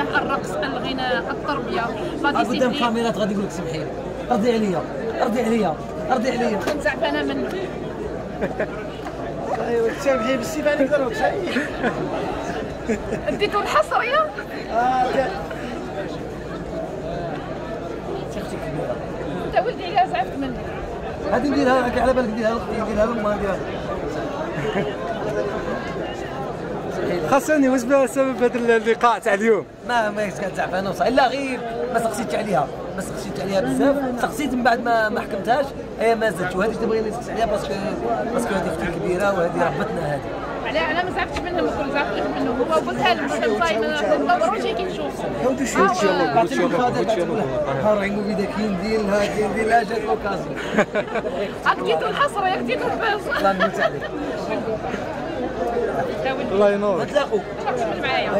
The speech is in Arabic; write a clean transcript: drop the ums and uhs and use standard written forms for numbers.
الفكاهه، الرقص، الغناء، التربيه، لا ديسيبلين. قدام الكاميرات غادي يقول لك سمحي لي، ارضي عليا، ارضي عليا، ارضي عليا. زعفانه من ايوا سامحي بالسيف عليك ضربك صحيح. اديتو الحصريه؟ تختي كبيره. انت ولدي عليها زعفت منك. غادي نديرها على بالك نديرها لختي نديرها لما نديرها. خاصني واش سبب هذا اللقاء تاع اليوم؟ ما كانت زعفانه وصح، لا غير ما سقسيتش عليها، ما سقسيتش عليها بزاف، سقسيت من بعد ما حكمتهاش، هي ما زدت وهذه تبغي نسقس عليها باسكو هذه اختي كبيره وهذه ربتنا هذه. على ما زعفتش منها ما كنت زعفتش منه، هو قلتها له وانا مصايب ما ضروريش كي نشوفه. كنت شفتي والله قلت شوف راه نقول بدا كي ندير لها كي ندير لها جات لوكازو. عطيتو الحصره ياك ديتو الباس. الله ينور. نتلاقوا. تكمل معايا.